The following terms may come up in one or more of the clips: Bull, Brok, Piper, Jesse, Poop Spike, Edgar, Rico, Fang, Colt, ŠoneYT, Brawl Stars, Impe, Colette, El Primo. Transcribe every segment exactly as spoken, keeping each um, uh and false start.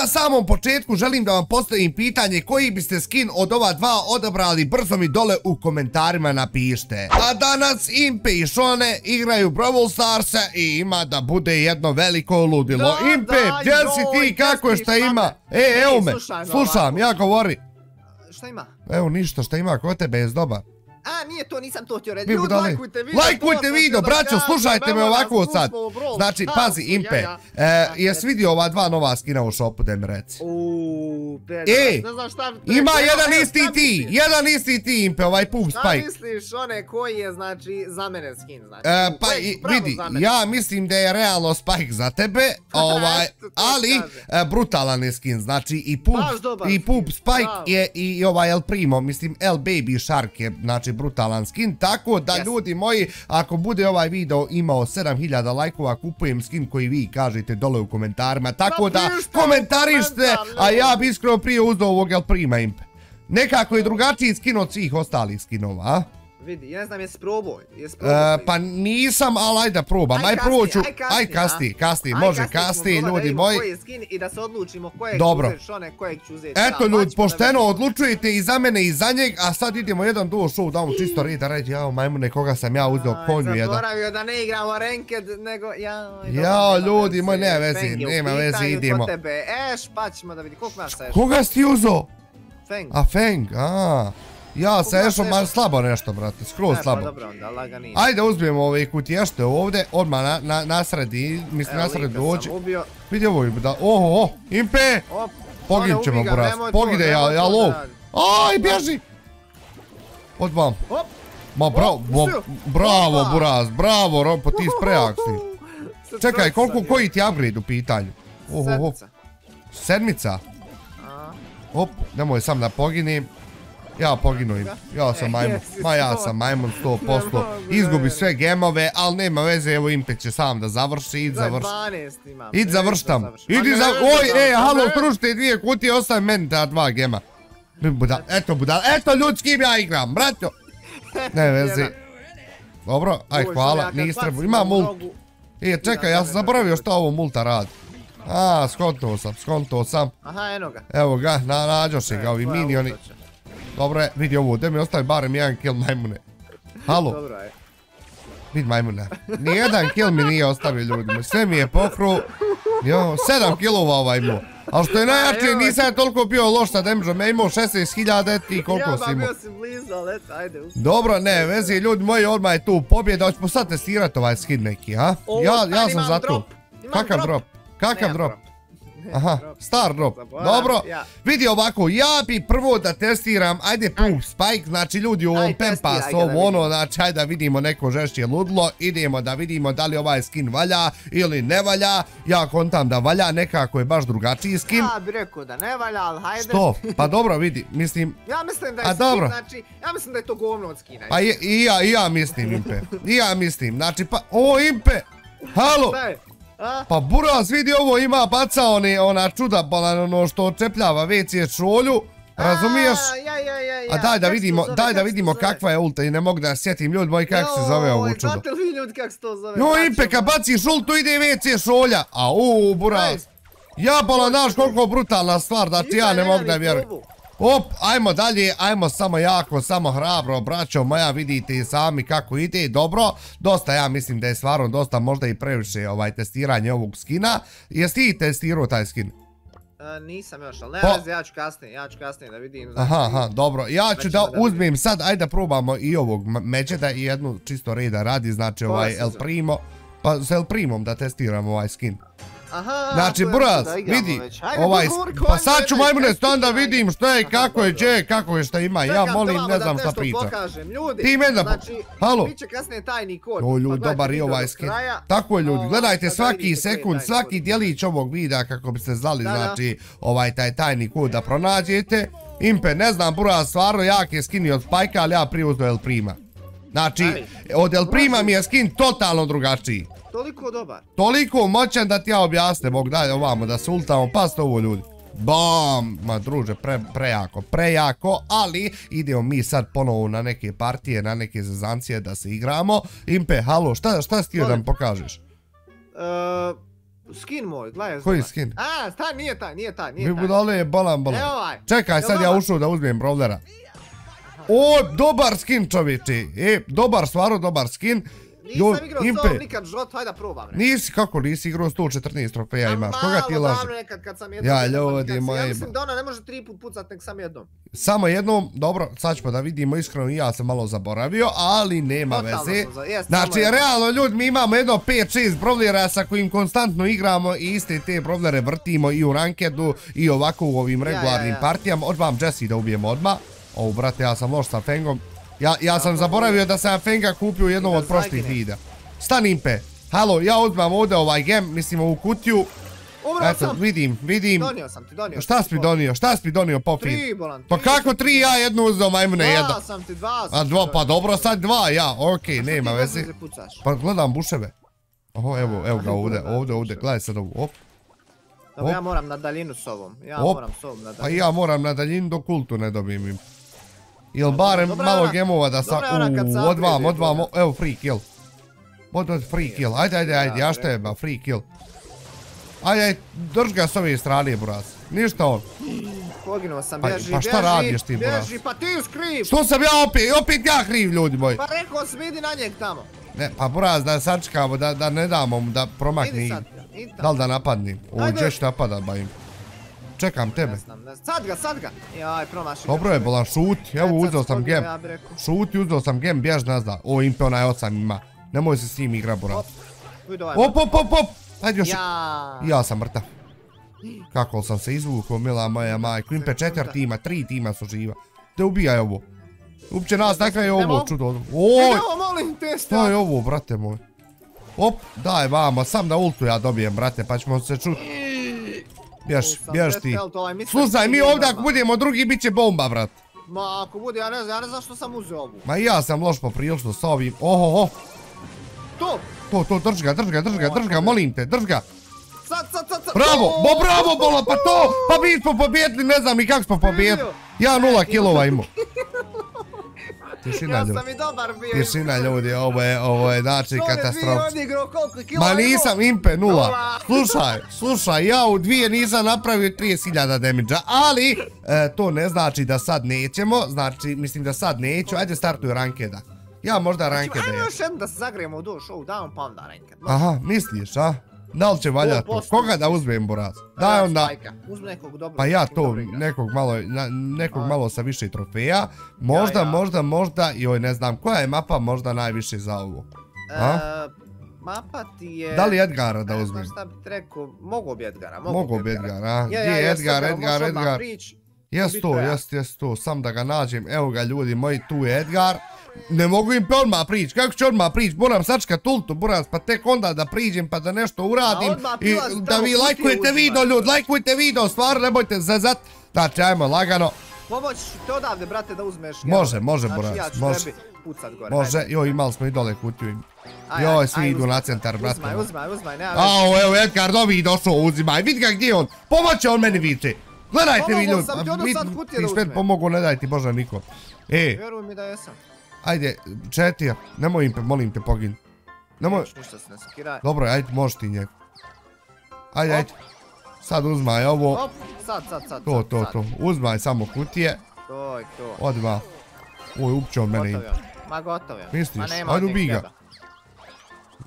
Na samom početku želim da vam postavim pitanje koji biste skin od ova dva odabrali, brzo mi dole u komentarima napišite. A danas Impe i Šone igraju Brawl Starsa i ima da bude jedno veliko ludilo. Impe, gdje si ti, kako je, šta ima? E, evo me, slušam, ja govori. Šta ima? Evo ništa, šta ima, ko tebe je zdoba? A, nije to, nisam to htio reći. Ljudi, lajkujte video. Lajkujte video, braćo, slušajte me ovako sad. Znači, pazi, Impe, jes vidio ova dva nova skina u šopu, da mi reci? Uuu, e, ima jedan isti ti, jedan isti ti, Impe, ovaj Poop Spike. Šta misliš one koji je, znači, za mene skin, znači? Pa, vidi, ja mislim da je realno Spike za tebe, ali brutalan je skin, znači, i Poop Spike je i ovaj El Primo, mislim, El Baby Shark je, znači, brutalan skin, tako da ljudi moji, ako bude ovaj video imao sedam hiljada lajkova, kupujem skin koji vi kažete dole u komentarima, tako da komentarište, a ja bi iskreno prije uzeo ovog El Prima, Impe. Nekako je drugačiji skin od svih ostalih skinova, a? Vidi, ja ne znam, jesi probao? Pa nisam, ali ajde da probam, aj prvo ću, aj kasti, kasti, može kasti, ljudi moji. Koji je skin i da se odlučimo kojeg ću uzeti, Šone, kojeg ću uzeti. Eto ljudi, pošteno odlučujete i za mene i za njeg, a sad idemo jedan duo show, da vam čisto reda reći, jao majmune, koga sam ja uzeo, konju jedan. Zaboravio da ne igramo ranked, nego, jao. Jao ljudi moji, nema veze, nema veze, idemo. Eš, pa ćemo da vidi, koliko nas sa Eš? Koga si ti uzeo? Fang. A Fang, aaa. Ja, sa Ešom malo slabo nešto, brate, skroz slabo. Ajde, uzmijemo ove kutiješte ovdje, odmah na sredi, mislim na sredi dođe. Vidi ovo, oho, Impe, pogin ćemo, buraz, pogide, ja lov. Aj, bježi! Odmah. Ma, bravo, buraz, bravo, Rompo, ti sprejak si. Čekaj, koji ti upgrade u pitanju? Sedmica. Sedmica? Op, nemoj sam da poginim. Ja poginujem, ja sam majmun, ma ja sam majmun sto posto, izgubi sve gemove, ali nema veze, evo Impe će sam da završi, id završi, id završi tamo, idi završi, oj, e, halo, krušte dvije kutije, ostaje meni ta dva gema, eto budala, eto ljudskim ja igram, bratio, ne veze, dobro, aj hvala, nis trebu, ima mult, e, čekaj, ja sam zaboravio što ovo multa radi. A, skontuo sam, skontuo sam, evo ga, nađoše ga ovi minioni. Dobro je, vidi ovo, da mi ostavi barem jedan kill, majmune. Halo. Vidi majmune, nijedan kill mi nije ostavio, ljudima, sve mi je pokru. Sedam killova ovaj imao. Ali što je najjačije, nisam je toliko bio loš sa damage-om, ja imao šesnaest hiljada, ti koliko si imao. Dobro, ne, vezi, ljudi moji, odmah je tu pobjeda, hoćemo sad testirati ovaj skin neki, ha? Ja sam za to. Kakav drop? Kakav drop? Aha, star drop, dobro, vidi ovako, ja bi prvo da testiram, ajde Poop Spike, znači ljudi u ovom pempas, ovo ono, znači ajde da vidimo neko žešće ludlo, idemo da vidimo da li ovaj skin valja ili ne valja, ja kontam da valja, nekako je baš drugačiji skin. Ja bi rekao da ne valja, ali hajde. Što? Pa dobro, vidi, mislim, ja mislim da je skin, znači, ja mislim da je to govno od skina. Pa i ja, i ja mislim, Impe, i ja mislim, znači pa, o Impe, halo. Pa buraz vidi ovo, ima baca ona čuda bolan, ono što očepljava već je šolju, razumiješ? A daj da vidimo, daj da vidimo kakva je ulta i ne mogu da sjetim ljudi moji kak se zove ovo čudo. Znate li ljudi kak se to zove? Jo Impe, kad baciš ultu ide već je šolja, a uuu buraz. Ja bolan, znaš koliko brutalna stvar, znači ja ne mogu da vjerujem. Op, ajmo dalje, ajmo samo jako, samo hrabro, braćo moja, vidite i sami kako ide, dobro, dosta, ja mislim da je stvarno dosta, možda i previše ovaj testiranje ovog skina. Jesi ti testirao taj skin? Nisam još, ali ne vezi, ja ću kasnije, ja ću kasnije da vidim. Aha, aha, dobro, ja ću da uzmem sad, ajde da probamo i ovog međeda i jednu čisto reda radi, znači ovaj El Primo, pa s El Primom da testiramo ovaj skin. Znači, buraz, vidi, pa sad ću majmune stan da vidim što je, kako je, gdje je, kako je, šta ima, ja molim, ne znam šta pričam. Ti meni da, halo. O ljudi, dobar i ovaj skin. Tako je ljudi, gledajte svaki sekund, svaki dijelić ovog videa kako biste znali, znači, ovaj taj tajni kod da pronađete. Impe, ne znam, buraz, stvarno jak je skin od Spike-a, ali ja priuzno El Prima. Znači, od El Prima mi je skin totalno drugačiji. Toliko dobar. Toliko moćan da ti ja objasnem, Bog daj ovamo da se ultamo, past ovo ljudi. Bam, ma druže, prejako, prejako, ali idemo mi sad ponovo na neke partije, na neke zezancije da se igramo. Impe, halo, šta si ti da mi pokažeš? Skin moj, gledaj. Koji skin? A, stan, nije taj, nije taj, nije taj. Mi budale je balan balan. Evo ovaj. Čekaj, sad ja ušao da uzmijem brawlera. O, dobar skin čovječi. E, dobar, stvarno dobar skin. Nisam igrao s ovom nikad žot, hajde da probam. Nisi, kako nisi igrao sto četrnaest trofeja imaš, koga ti laži? Malo, davno nekad kad sam jednom. Ja, ljudi moji. Ja mislim da ona ne može tri put pucat, nek sam jednom. Samo jednom, dobro, sad ćemo da vidimo, iskreno i ja sam malo zaboravio, ali nema veze. Znači, realno ljudi, mi imamo jedno pet šest brawlera sa kojim konstantno igramo i iste te brawlere vrtimo i u rankedu i ovako u ovim regularnim partijama. Odmah Jesse da ubijemo odmah. O, brate, ja sam loš sa Fangom. Ja sam zaboravio da sam Fanga kupio u jednom od prostih videa. Stan impe. Halo, ja odmah ovdje ovaj gem, mislim ovu kutiju. Umrao sam. Vidim, vidim. Donio sam ti, donio. Šta si mi donio, šta si mi donio, Popin? Tri, bolan. Pa kako tri, ja jednu uzeo, majmune, jedan. Dva sam ti, dva sam ti. Pa dobro, sad dva, ja, okej, nema vezi. Pa gledam buševe. Oho, evo, evo ga ovdje, ovdje, ovdje, gledaj sad ovu, op. Dobro, ja moram na daljinu s ovom. Ja moram s ovom na daljinu. Pa ja moram na daljinu do kultu ne dobijem im. Jel barem malo gemova da sa... Uuu, odvam, odvam, evo free kill. Od, od, free kill, ajde, ajde, ajde, ja šta jeba, free kill. Ajde, ajde, drž ga s ove strane, buraz. Ništa on. Poginuo sam, bježi, bježi, bježi, pa ti skriv. Što sam ja opet, opet ja kriv, ljudi moji. Pa rekao si, vidi na njeg tamo. Ne, pa buraz, da sačekamo, da ne damo mu, da promakni. Da li da napadnim? Ovo ćeš napadat, bajim. Čekam tebe. Sad ga, sad ga. Jaj, promašim. Dobro je bila, šuti. Evo, uzeo sam gem. Šuti, uzeo sam gem, bjež nazad. O, impe, onaj osam ima. Nemoj se s njim igra, buraz. Op, op, op, op. Hajde još. Ja sam mrtav. Kako sam se izvukao, mila moja majko. Impe, četiri tima, tri tima su živa. Te ubijaj ovo. Uopće nas na kraju ovo čudo. Oj, šta je ovo, brate moj? Op, daj vama, sam da ultu ja dobijem, brate, pa ćemo se čuti. Bješ, bješ ti. Slušaj, mi ovdje ako budemo drugi, bit će bomba, brat. Ma, ako bude, ja ne znam, ja ne znam što sam uzeo ovu. Ma i ja sam loš poprilično sa ovim. Ohoho. To. To, to, drž ga, drž ga, drž ga, drž ga, molim te, drž ga. Sad, sad, sad, sad. Bravo, bo bravo, bola, pa to. Pa mi smo pobjedli, ne znam ni kako smo pobjedli. Ja nula kilova imao. Ja sam i dobar bio. Tišina ljudi, ovo je znači katastrofa. Ma nisam impe, nula. Slušaj, slušaj, ja u dvije nisam napravio trideset hiljada damage-a, ali to ne znači da sad nećemo, znači mislim da sad neću, ajde startuj rankeda. Ja možda rankeda je. Ajmo još jedno da se zagrijemo u duš, ovu down pound da ranked. Aha, misliš, a? Da li će valjati? Koga da uzmem, buraz? Daj onda... Pa ja to, nekog malo sa više trofeja. Možda, možda, možda... Joj, ne znam, koja je mapa možda najviše za ovu? Mapa ti je... Da li Edgara da uzmem? Ne znam šta bi trekao... Mogu bi Edgara, mogu bi Edgara. Gdje je Edgar, Edgar, Edgar? Jes to, jes, jes to. Sam da ga nađem. Evo ga, ljudi moji, tu je Edgar. Ne mogu im pe odmah prić, kako ću odmah prić, moram sačkat ultu, buraz, pa tek onda da priđem pa da nešto uradim i da vi lajkujete video ljudi, lajkujete video, stvar, nemojte zezat, znači ajmo lagano. Pomoć te odavde, brate, da uzmeš. Može, može, buraz, može. Može, joj, imali smo i dole kutiju. Joj, svi idu na centar, brate. Uzmaj, uzmaj, uzmaj, nema. Ao, evo, Edgar, novi došao, uzimaj, vidi ga gdje on, pomoće on meni viče. Gledajte vi ljudi, ti pomogu, ne daj ti, bože, niko. E. Vjeruj mi da jesam. Ajde, četiri, nemoj im te, molim te, pogin. Nemoj... Dobro, ajde, možeš ti njeg. Ajde, ajde. Sad uzmaj ovo. Sad, sad, sad. To, to, to. Uzmaj samo kutije. To je to. Odmah. Uj, upće on mene im. Ma gotov je. Misliš? Ajde, ubij ga.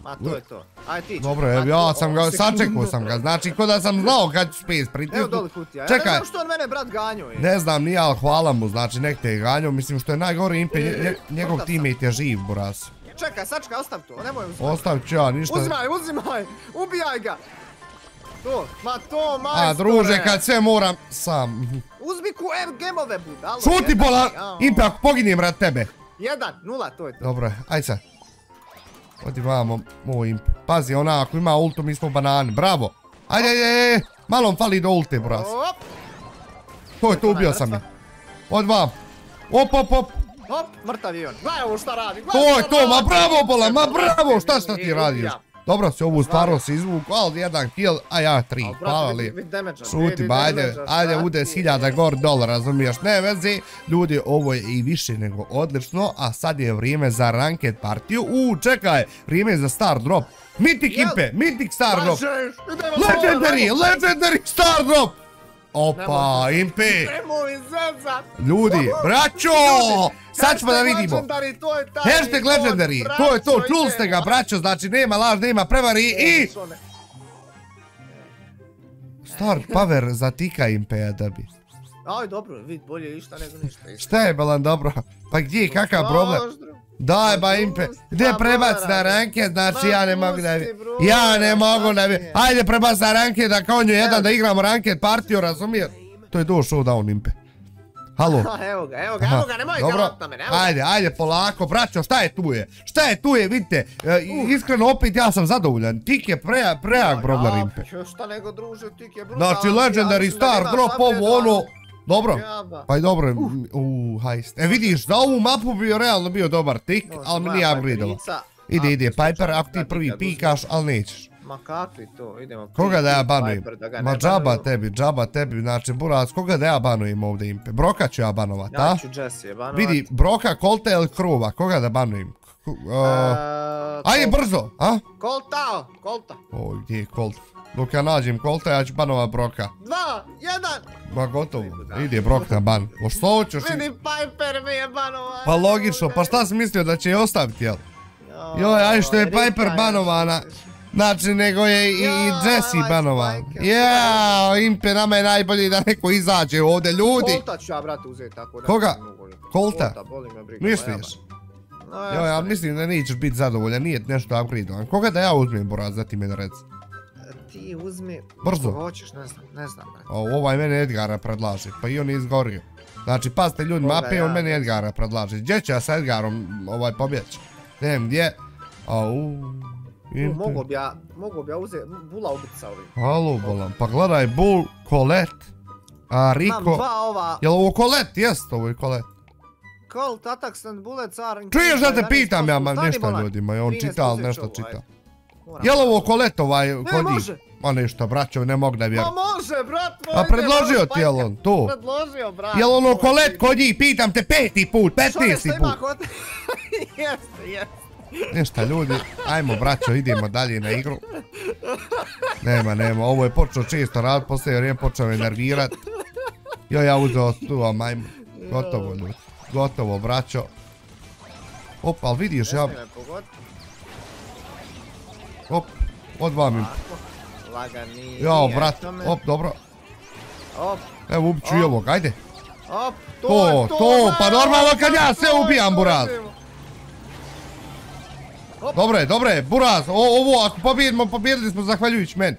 Ma to je to. Ajde, ti. Dobro, ja sam ga, sačekao sam ga. Znači, ko da sam znao kad ću spes pritisku. Evo dole kutija. Ja ne znam što on mene, brat, ganjao je. Ne znam, nije, ali hvala mu, znači, nek te je ganjao. Mislim, što je najgore impe, njegov teammate je živ, buraz. Čekaj, sačekaj, ostav to, nemoj uzimaj. Ostav ću ja, ništa. Uzimaj, uzimaj, ubijaj ga. To, ma to, majstore. A, druže, kad sve moram, sam. Uzmi ku F-gemove, budalo. Šuti, bola, impe, ako poginjem rad tebe. Jedan, nula, to je to. Dobro, ajde sad. Odi vamo, moj, pazi ona, ako ima ultu mi smo banani, bravo. Ajde, ajde, ajde, malo vam fali do ulte, buraz. To je to, ubio sam je. Od vam. Op, op, op. Op, mrtav je on, gledaj ovo šta radi. To je to, ma bravo bola, ma bravo, šta šta ti radiš? Dobro si ovu stvarno si izvuku, ali jedan kill, a ja tri. Hvala li. Šutim, ajde, ajde udes hiljada gor dolara, razumiješ, ne vezi. Ljudi, ovo je i više nego odlično, a sad je vrijeme za ranked partiju. Uuu, čekaj, vrijeme je za star drop. Mythic impe, Mythic star drop. Legendary, legendary star drop. Opa, impe. Ljudi, braćo! Sad ćemo da vidimo. Hashtag legendary. To je to, čuli ste ga, braćo. Znači, nema laž, nema prevari i... Star power zatika impeja da bi. Aj, dobro, vid, bolje išta nego ništa. Šta je, Belan, dobro? Pa gdje, kakav problem? Daj, ba impe. Gdje prebac na ranke, znači ja ne mogu da vidim. Ja ne mogu da vidim. Ajde, prebac na ranke, da kao nju jedan, da igramo ranke partiju, razumiješ? To je došao down impe. Halo. Evo ga, evo ga, evo ga, nemoj galop na mene. Ajde, ajde, polako, braćo, šta je tu je? Šta je tu je, vidite, iskreno opet ja sam zadovoljan. Tik je prejak problem impe. Šta nego druže, tik je brutal. Znači, legendary star, drop, ovo, ono. Dobro, pa i dobro, uuu, hajst. E vidiš, za ovu mapu bio realno bio dobar tik, ali mi nije upgradealo. Ide, ide, Piper, ako ti prvi pikaš, ali nećeš. Ma kakvi to, idemo. Koga da ja banujem? Ma džaba tebi, džaba tebi, znači Burac, koga da ja banujem ovdje impe? Broka ću ja banovat, a? Ja ću Jesse je banovat. Vidi, Broka, Colta ili Krova, koga da banujem? Ajde, brzo, a? Colta, Colta. O, gdje je Colta? Dok ja nađem Colta, ja ću banovat Broka. Dva, jedan. Ma gotovo, ide Brok na ban. O što hoćeš? Vidim, Piper me je banovat. Pa logično, pa šta si mislio da će je ostaviti, jel? Joj, aj što je Piper banovana. Znači, nego je i Jesse banovan. Jao, impe, nama je najbolji da neko izađe ovdje, ljudi. Colta ću ja, brate, uzeti tako. Koga? Colta? Misliš? Joj, ja mislim da nećeš biti zadovoljan, nije nešto upgradeovan. Koga da ja uzmem, Boraz, da ti me da reci? Ti uzmi... Brzo? Hoćeš, ne znam, ne znam. Ovaj mene Edgara predlaže, pa i on je izgorio. Znači, pazite ljudi, mape, on mene Edgara predlaže. Gdje ću ja sa Edgarom pobjeći? Ne vem gdje. Au... Mogu bi ja, mogu bi ja uzeti Bulla ubica ovim. Halo Bolan, pa gledaj Bull, Colette, a Rico... Imam dva ova... Jel' ovo Colette? Jest ovo je Colette. Colt, attacks and bullets are... Čuješ da te pitam ja, ma nešto ljudima, on čita, ali nešto čita. Jel' ovo Colette ovaj kod njih? Ma nešto, braćo, ne mogu da vjerujem. Ma može, brat, moj... A predložio ti, jel' on, tu? Predložio, brat. Jel' ono Colette kod njih, pitam te peti put, petnesti put. Jeste, jeste. Nešta ljudi, ajmo braćo, idemo dalje na igru. Nema, nema, ovo je počeo često raditi, poslije vrijeme počeo je nervirat. Joj, ja uzeo tu, ajmo, gotovo ljudi, gotovo braćo. Op, ali vidiš ja... Op, odvamim. Jao, brat, op, dobro. Evo, ubiću i ovog, ajde. To, to, pa normalno kad ja sve ubijam, Buraz. Dobre, dobre, Buraz, ovo ako pobjedimo, pobjedili smo zahvaljujući meni.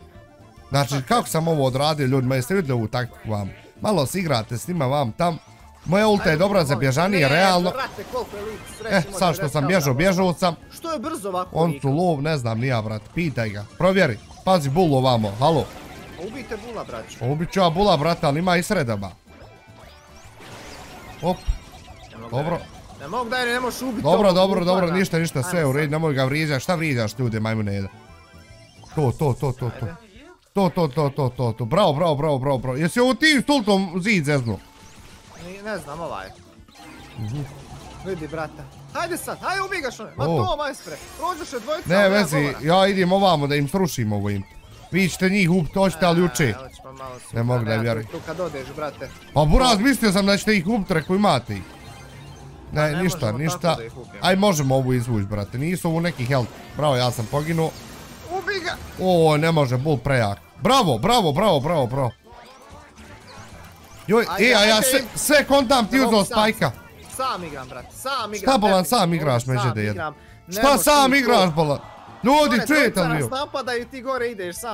Znači, kako sam ovo odradio ljudima, jeste vidjeli ovu taktiku vam? Malo se igrate s njima vam tam. Moja ulta je dobra za bježanje, realno. Eh, sad što sam bježao, bježao sam. Što je brzo ovako? On tu lov, ne znam, nija, brat, pitaj ga. Provjeri, pazi Bull ovamo, halo. Ubijte Bulla, braću. Ubit ću ja Bulla, brata, ali ima i sredama. Op, dobro. Ne mogu daj, ne možeš ubiti. Dobro, dobro, dobro, ništa, ništa, sve u redu, ne mogu ga vrijeđaš, šta vrijeđaš ljude, majmune jedan. To, to, to, to, to. To, to, to, to, to, to, bravo, bravo, bravo, bravo, bravo. Jesi ovo ti stultom zid zeznuo? Ne znam, ovaj. Vidi, brata. Hajde sad, hajde ubij ga šone, ma to majstre, prođuš je dvojica. Ne, vezi, ja idem ovamo da im srušim ovo im. Vi ćete njih ubiti, hoćete ali uče. Ne mogu da vjeruj. Pa Buraz, mislio sam da ćete ih ubiti, reko imate ih. Ne, ništa, ništa. Aj, možemo ovu izvući, brate. Nisu ovu neki health. Bravo, ja sam poginuo. Ubi ga! O, ne može, Bull prejak. Bravo, bravo, bravo, bravo, bravo. Joj, e, a ja sve kontam ti uzao Spajka. Sam igram, brate, sam igram. Šta, Bolan, sam igraš, međede jedan? Šta sam igraš, Bolan? Ljudi, čujete li bio?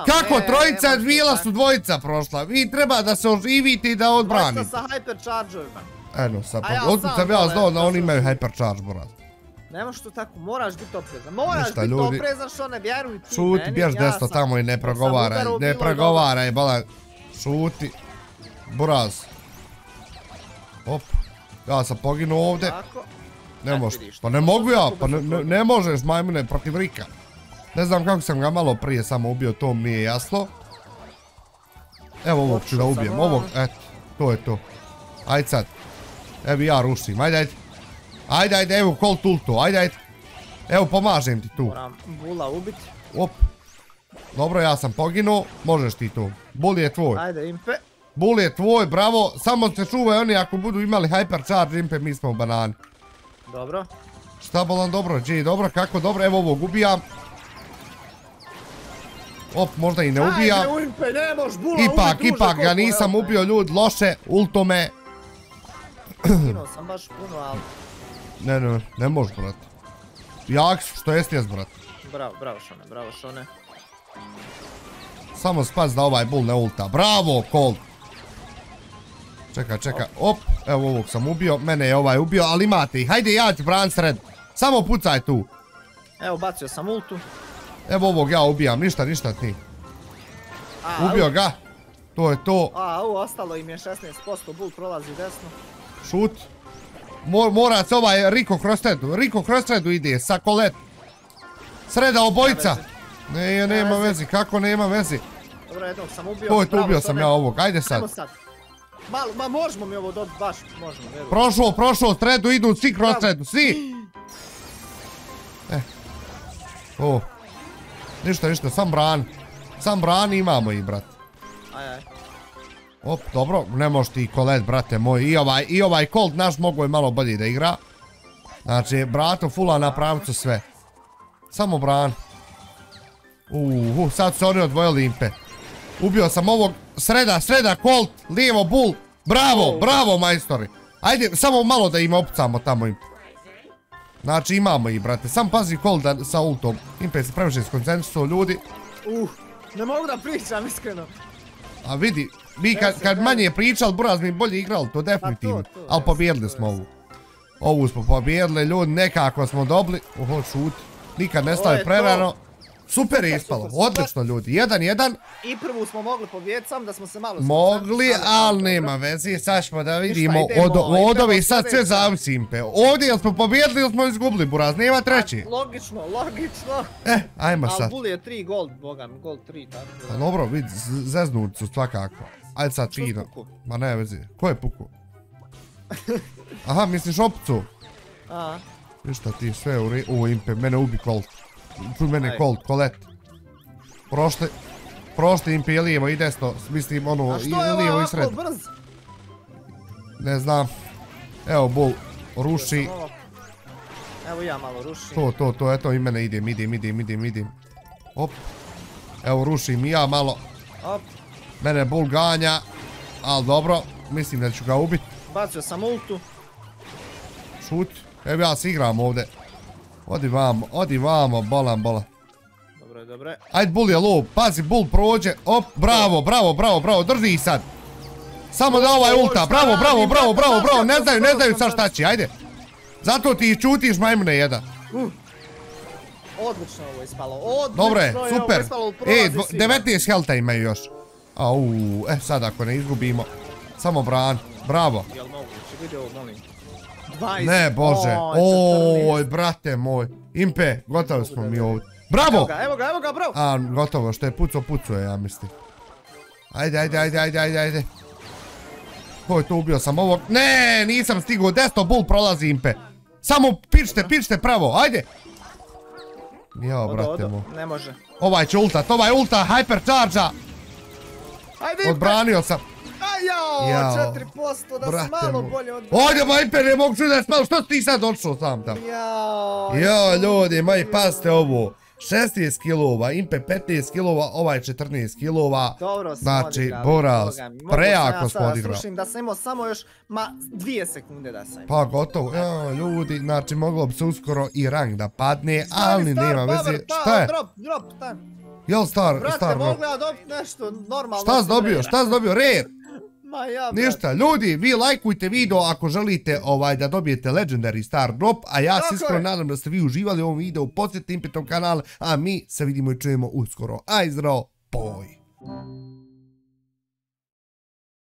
Kako, trojica je bila su dvojica prošla. Vi treba da se oživite i da odbranite. Možda sa hyperchargeovima. Eno, odkud sam ja znao da oni imaju hypercharge, Buraz. Nemoš to tako, moraš biti oprezan, moraš biti oprezan što ne vjeruj ti meni. Šuti, bješ desno tamo i ne progovaraj, ne progovaraj, Bolan. Šuti, Buraz. Op, ja sam poginuo ovdje. Ne možeš, pa ne mogu ja, pa ne možeš majmune protiv Rika. Ne znam kako sam ga malo prije samo ubio, to mi je jasno. Evo ovog ću da ubijem, ovog, eto, to je to. Ajde sad. Evo ja rušim, ajde, ajde. Ajde, ajde, evo Colt ulto, ajde, ajde. Evo pomažem ti tu. Moram Bulla ubiti. Op. Dobro, ja sam poginuo, možeš ti tu. Bull je tvoj. Ajde, Impe. Bull je tvoj, bravo, samo se čuvaj oni ako budu imali hypercharge, Impe, mi smo u banani. Dobro. Šta bolan, dobro, G, dobro, kako, dobro, evo ovog ubijam. Op, možda i ne ubijam. Ipak, ipak ga nisam ubio, ljudi, loše, ulto me. Ukinuo sam baš puno, ali... Ne, ne, ne možeš, brat. Jak su, što jest, jest, brat. Bravo, bravo, Šone, bravo, Šone. Samo spas da ovaj Bull ne ulta. Bravo, Colt. Čeka, čeka, op. Evo ovog sam ubio, mene je ovaj ubio, ali imate ih. Hajde, ja ću bran sred. Samo pucaj tu. Evo, bacio sam ultu. Evo ovog ja ubijam, ništa, ništa ti. Ubio ga. To je to. A, u, ostalo im je šesnaest posto, Bull prolazi desno. Šut. Mora se ovaj Rico kroz sredu. Rico kroz sredu ide sa Colette. Sreda obojica. Ne, nema vezi, kako nema vezi. Dobro, jednog sam ubio. To je to, ubio sam ja ovog, ajde sad. Ajmo sad. Ma možemo mi ovo dobiti, baš možemo. Prošlo, prošlo, sredu idu, svi kroz sredu, svi. Eh. O. Ništa, ništa, sam bran. Sam bran imamo i, brat. Ajaj. Op, dobro, ne moš ti Colette, brate moj. I ovaj, i ovaj Colt naš mogo je malo bolji da igra. Znači, brato, fula na pravcu sve. Samo bran. Uuu, sad su oni odvojili, Impe. Ubio sam ovog. Sreda, sreda, Colt, lijevo, Bull. Bravo, bravo, majstori. Ajde, samo malo da im opcamo tamo, Impe. Znači, imamo ih, brate. Sam pazi Colt sa ultom. Impe se previše skoncentrisuo, ljudi. Uh, ne mogu da pričam, iskreno. A vidi, mi kad manje pričali, buraz mi bolje igrali, to definitivno. Ali pobjedili smo ovu. Ovu smo pobjedili, ljudi, nekako smo dobili. Oho, šut. Nikad ne staje prerano. Super je ispalo, odlično, ljudi, jedan jedan. I prvu smo mogli pobjeti, sam da smo se malo... Mogli, ali nema veze, sad ćemo da vidimo od ove, sad sve zavisi, Impe. Ovdje jel smo pobjedili ili smo izgubili, buraz, nema treći. Logično, logično. Eh, ajmo sad. Ali Bull je tri gold, bogan, gold tri, tako. Dobro, vidi, zeznuli su svakako. Ajde sad, fino. Ma ne veze, ko je puku? Aha, misliš opcu? Aha. Ništa ti, sve u Impe, mene ubi Colt. Tu mene Colt, Colette. Prošli, prošli, Impe, lijevo i desno, mislim ono, lijevo i sred. Ne znam. Evo Bull, ruši. Evo ja malo rušim. To, to, to, eto i mene idem, idem, idem, idem, idem. Op. Evo rušim i ja malo. Op. Mene Bull ganja, ali dobro, mislim da ću ga ubit. Bacio sam ultu. Šut, evo ja se igram ovdje. Odi vamo, odi vamo, bolan, bolan. Dobre, dobre. Ajde, Bull je lov, pazi, Bull prođe, op, bravo, bravo, bravo, bravo, drži ih sad. Samo da ovaj ulta, bravo, bravo, bravo, bravo, bravo, ne znaju, ne znaju sad šta će, ajde. Zato ti čutiš majmune jedan. Odlično ovo ispalo, odlično je ovo ispalo, prolazi svi. E, devetnaest helta imaju još. Au, eh, sad ako ne izgubimo, samo bran, bravo. Jel moguće, vidi ovo, molim. Ne, bože, ooj, brate moj. Impe, gotovi smo mi ovdje. Bravo! Evo ga, evo ga, bravo! A, gotovo, što je puco, puco je, ja mislim. Ajde, ajde, ajde, ajde, ajde, ajde. Ko je to, ubio sam ovog? Ne, nisam stigao, desno, Bull prolazi, Impe. Samo pičite, pičite pravo, ajde! Jao, brate moj. Ne može. Ovaj će ultat, ovaj ulta, hypercharge-a! Odbranio sam. Jao, četiri posto, da sam malo bolje odbranio. Ovdje, moj, Impe, ne mogu čudati malo, što ti sad odšao sam tamo? Jao, ljudi, moj, pasite ovo. šesnaest kilova, Impe petnaest kilova, ovaj četrnaest kilova. Dobro smo odigrali. Znači, boraz, prejako smo odigrali. Ja slušim da sam imao samo još, ma, dvije sekunde da sam imao. Pa, gotovo, jao, ljudi, znači, moglo bi se uskoro i rank da padne, ali nema veze. Šta je? Drop, drop, tam. Jel, star, star, drop. Brate, mogu ja dobiti nešto normalno. Šta si dobio, šta si dobio, red? Ništa, ljudi, vi lajkujte video ako želite da dobijete Legendary Star Drop, a ja se iskreno nadam da ste vi uživali u ovom videu, podsjetite Impetom kanal, a mi se vidimo i čujemo uskoro. Aj zdravo, boj!